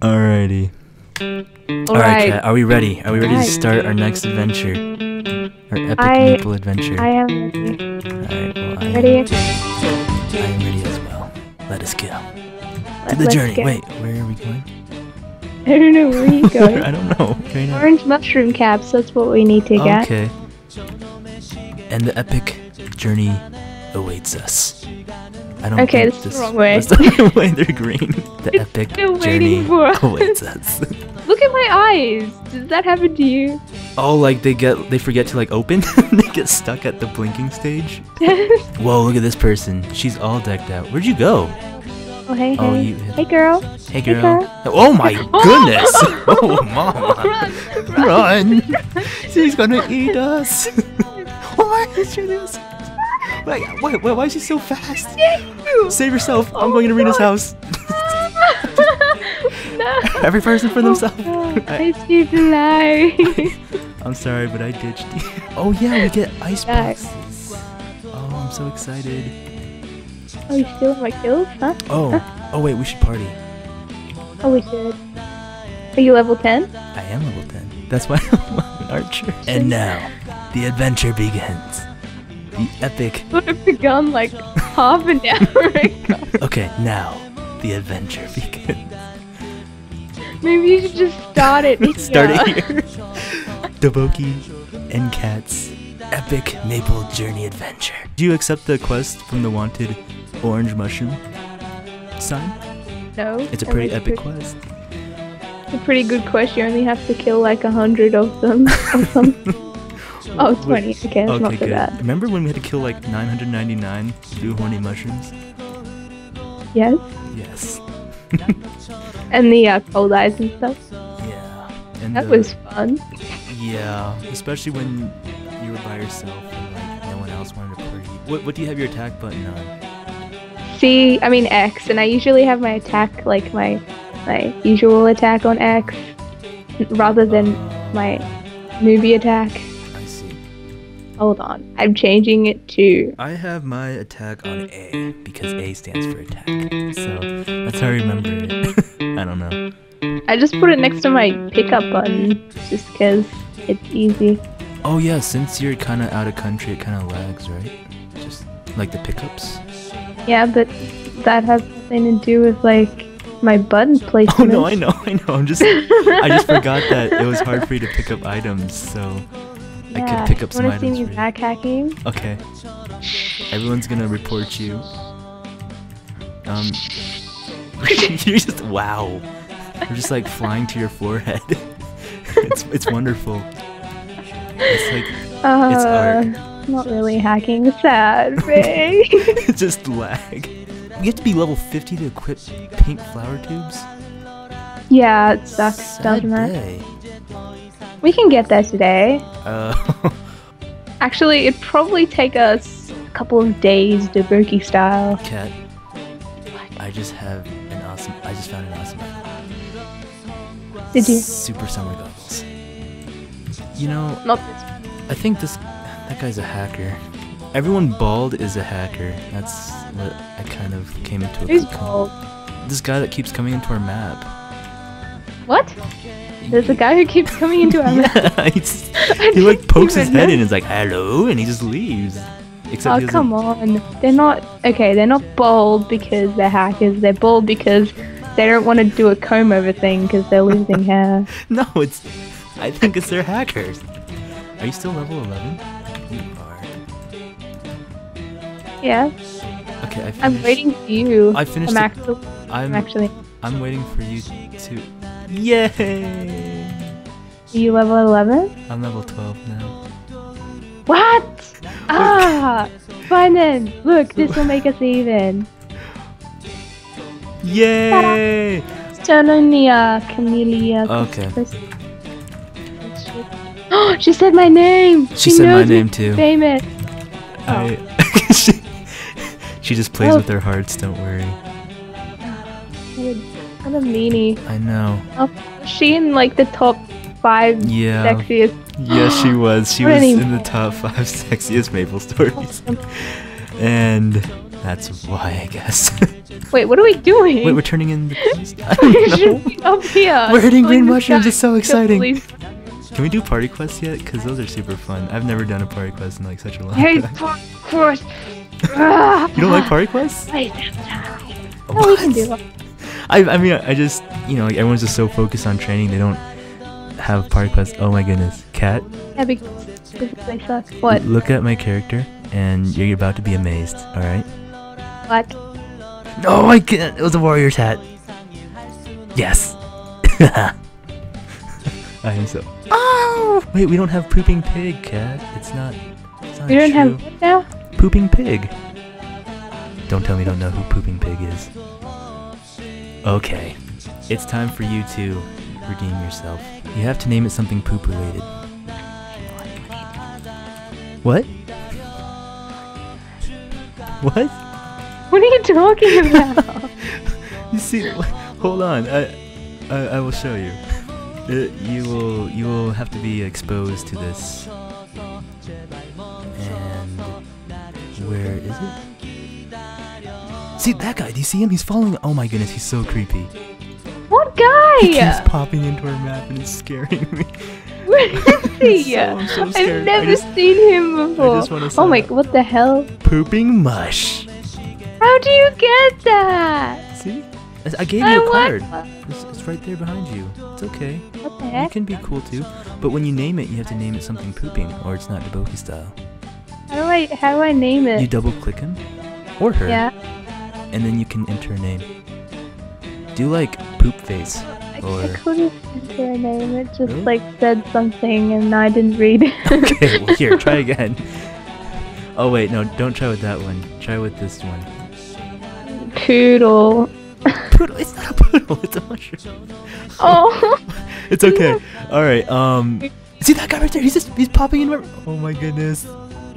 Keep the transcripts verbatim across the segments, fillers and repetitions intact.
Alrighty. Alright, right, Kat, are we ready? Are we ready right. to start our next adventure? Our epic I, Maple adventure. I am ready. Alright, well, I ready? am ready. I am ready as well. Let us go. Let, to the journey. Go. Wait, where are we going? I don't know. Where are you going? I don't know. Right Orange now. mushroom caps. That's what we need to get. Okay. And the epic journey awaits us. I don't okay, this is the wrong way. That's the way they're green. The it's epic journey awaits us. Look at my eyes. Does that happen to you? Oh, like they get, they forget to like open. They get stuck at the blinking stage. Whoa! Look at this person. She's all decked out. Where'd you go? Oh hey, oh, hey. You, hey girl. Hey girl. Hey girl. Oh my goodness! Oh mama! Run! Run. Run. She's gonna eat us. Oh my goodness! Wait, wait, wait, why is she so fast? You. Save yourself. Oh I'm going to Rena's house. No. Every person for themselves. Oh I saved a life. I'm sorry, but I ditched you. Oh, yeah, we get ice boxes. Oh, I'm so excited. Oh, you stealing my kills, huh? Oh, huh? Oh, wait, we should party. Oh, we should. Are you level ten? I am level ten. That's why I'm an archer. And now, the adventure begins. The epic. Would have begun like half an hour ago. Okay, now the adventure begins. Maybe you should just start it. Start it here. DaBoki and Kat's epic Maple journey adventure. Do you accept the quest from the wanted orange mushroom sign? No. It's a pretty epic pretty, quest. It's a pretty good quest. You only have to kill like a hundred of them or something. Oh, it's twenty. Okay, that's okay, not so good. bad. Remember when we had to kill like nine hundred ninety-nine blue horny mushrooms? Yes. Yes. And the uh, cold eyes and stuff. Yeah. And that the, was fun. Yeah, especially when you were by yourself and like no one else wanted to party. What, what do you have your attack button on? C, I mean X, and I usually have my attack, like my my usual attack on X, rather than uh, my newbie attack. Hold on, I'm changing it to... I have my attack on A, because A stands for attack, so that's how I remember it. I don't know. I just put it next to my pickup button, just because it's easy. Oh yeah, since you're kind of out of country, it kind of lags, right? Just like the pickups? Yeah, but that has nothing to do with like my button placement. Oh no, I know, I know, I'm just... I just forgot that it was hard for you to pick up items, so... Yeah, I could pick up some items. Want to see me backhacking? Okay. Everyone's gonna report you. Um. You're just wow. You're just like flying to your forehead. It's it's wonderful. It's like uh, it's art. Not really hacking, sad thing. It's just lag. You have to be level fifty to equip pink flower tubes. Yeah, it sucks, doesn't it? We can get there today. Uh, Actually, it'd probably take us a couple of days, DaBoki style. Kat, I just have an awesome. I just found an awesome. Item. Did you? Super summer goggles. You know. Not this. I think this. That guy's a hacker. Everyone bald is a hacker. That's what I kind of came to. Who's bald? This guy that keeps coming into our map. What? There's a guy who keeps coming into our map. Yeah, he like pokes his head know. in and is like, hello, and he just leaves. Except oh, he come on. They're not, okay, they're not bald because they're hackers. They're bald because they don't want to do a comb over thing because they're losing hair. No, it's, I think it's their hackers. Are you still level eleven? You are. Yeah. Okay, I finished. I'm waiting for you. I finished. I'm actually. I'm, I'm actually. I'm waiting for you to. Yay! Are you level eleven? I'm level twelve now. What? Ah! Fine then! Look, this will make us even. Yay! Turn on the uh, Camelia. Okay. Oh, she said my name! She, she said knows my name too. Famous. I. Oh. she, she just plays oh. with their hearts, don't worry. Good. What a meanie. I know. Oh, she in like the top five yeah. sexiest. Yeah, she was. She was in the top five sexiest Maple stories. And That's why, I guess. Wait, what are we doing? Wait, we're turning in the police. I don't know. Up here. We're hitting green mushrooms. It's so exciting. Can we do party quests yet? Because those are super fun. I've never done a party quest in like such a long time. Hey, party quest. You don't like party quests? No, we can do that. I, I mean, I just, you know, like, everyone's just so focused on training, they don't have party quests. Oh my goodness. Kat? Yeah, because they suck. What? Look at my character, and you're about to be amazed, alright? What? No, I can't! It was a warrior's hat. Yes! I am so... Oh! Wait, we don't have Pooping Pig, Kat. It's not... It's not you don't true. Have what now? Pooping Pig. Don't tell me you don't know who Pooping Pig is. Okay, it's time for you to redeem yourself. You have to name it something poop related. What? What? What are you talking about? You see, hold on. I, I, I will show you. It, you will, you will have to be exposed to this. And where is it? See, that guy, do you see him? He's following- oh my goodness, he's so creepy. What guy? He keeps popping into our map and it's scaring me. Where is he? so, I'm so scared. I've never just, seen him before. I just want to oh my, what the hell? Pooping mush. How do you get that? See? I gave I you a card. It's, it's right there behind you. It's okay. What the heck? It can be cool too, but when you name it, you have to name it something pooping or it's not DaBoki style. How do I, how do I name it? You double click him or her. Yeah. And then you can enter a name. Do like poop face or? I couldn't enter a name. It just really? Like said something, and I didn't read it. Okay, well here, try again. Oh wait, no, don't try with that one. Try with this one. Poodle. Poodle. It's not a poodle. It's a mushroom. Oh. It's okay. All right. Um. See that guy right there? He's just he's popping in. Oh my goodness.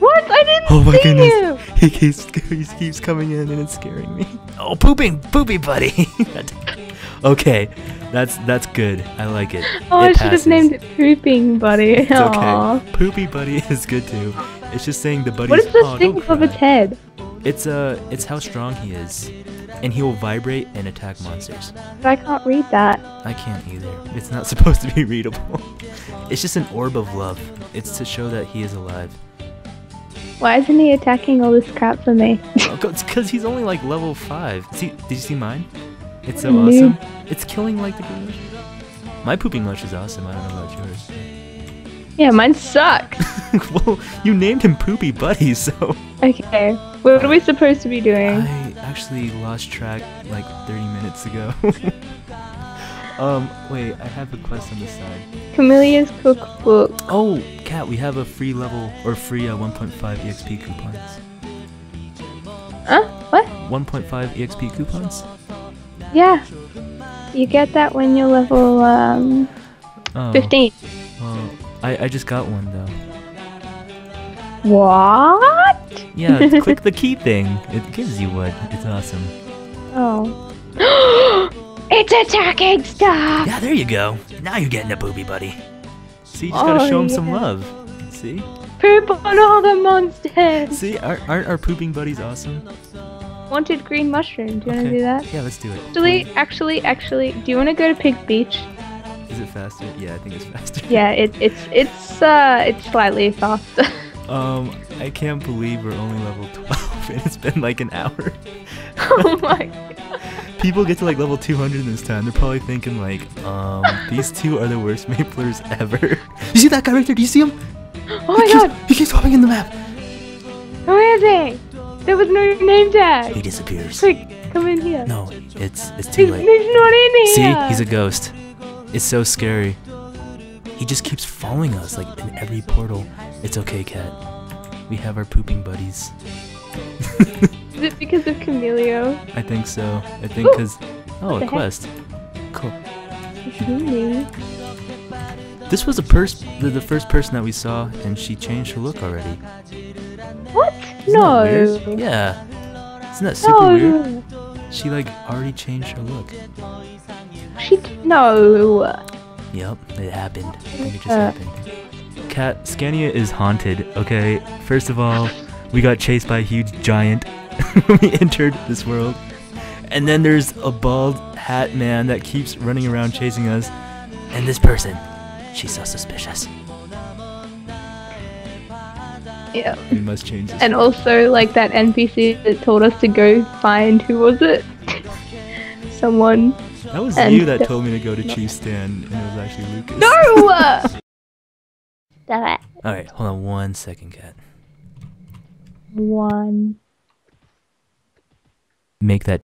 What? I didn't oh my see goodness. You! He keeps, he keeps coming in and it's scaring me. Oh, pooping, poopy buddy! Okay, that's that's good. I like it. Oh, it I should passes. Have named it Pooping Buddy. It's okay. Poopy buddy is good too. It's just saying the buddy's what is this oh, thing above its head? It's, uh, it's how strong he is. And he will vibrate and attack monsters. But I can't read that. I can't either. It's not supposed to be readable. It's just an orb of love. It's to show that he is alive. Why isn't he attacking all this crap for me? It's because he's only like level five. See, did you see mine? It's so awesome. It's killing like the green mush. My pooping mush is awesome. I don't know about yours. Yeah, mine sucks. Well, you named him Poopy Buddy, so... Okay, what are we supposed to be doing? I actually lost track like thirty minutes ago. um, wait, I have a quest on the side. Camelia's cookbook. Oh! Kat, we have a free level or free uh, one point five E X P coupons. Huh? What? one point five E X P coupons? Yeah. You get that when you're level um oh. fifteen. Well, I I just got one though. What? Yeah, click the key thing. It gives you one. It's awesome. Oh. It's attacking stuff. Yeah, there you go. Now you're getting a booby buddy. See, you just gotta oh, show him yeah. some love. See? Poop on all the monsters! See, aren't, aren't our pooping buddies awesome? Wanted green mushroom. Do you okay. wanna do that? Yeah, let's do it. Actually, actually, actually, do you wanna go to Pink Beach? Is it faster? Yeah, I think it's faster. Yeah, it, it's, it's, uh, it's slightly faster. um, I can't believe we're only level twelve and it's been like an hour. Oh my god. People get to like level two hundred this time. They're probably thinking like, um, these two are the worst Maplers ever. You see that guy right there? Do you see him? Oh my he god! Keeps, he keeps hopping in the map. Where is he? There was no name tag. He disappears. Quick, come in here. No, it's it's too he's, late. He's not in here. See, he's a ghost. It's so scary. He just keeps following us like in every portal. It's okay, Kat. We have our pooping buddies. Is it because of Camelio? I think so. I think because... Oh, a quest. Heck? Cool. Mm-hmm. This was a pers the, the first person that we saw, and she changed her look already. What? Isn't no. That weird? Yeah. Isn't that super no. weird? She, like, already changed her look. She... No. Yep, it happened. I think it just uh. happened. Kat, Scania is haunted, okay? First of all... We got chased by a huge giant when we entered this world. And then there's a bald hat man that keeps running around chasing us. And this person, she's so suspicious. Yeah. We must change this. And also, like, that N P C that told us to go find, who was it? Someone. That was and you that told me to go to Chief Stan, and it was actually Lucas. No! Stop it. Alright, hold on one second, Kat. One. Make that